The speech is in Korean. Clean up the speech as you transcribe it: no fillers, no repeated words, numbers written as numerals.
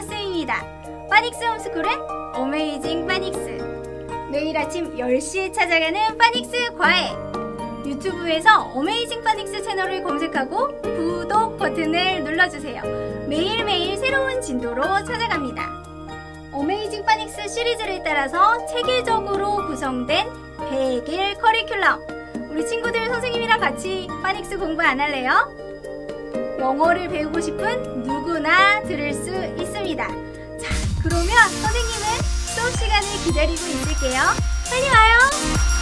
플러스입니다. 파닉스 홈스쿨의 어메이징 파닉스, 매일 아침 10시에 찾아가는 파닉스 과외. 유튜브에서 어메이징 파닉스 채널을 검색하고 구독 버튼을 눌러주세요. 매일매일 새로운 진도로 찾아갑니다. 어메이징 파닉스 시리즈를 따라서 체계적으로 구성된 100일 커리큘럼, 우리 친구들 선생님이랑 같이 파닉스 공부 안 할래요? 영어를 배우고 싶은 누구나 들을 수 있습니다. 자, 그러면 선생님은 수업 시간을 기다리고 있을게요. 빨리 와요!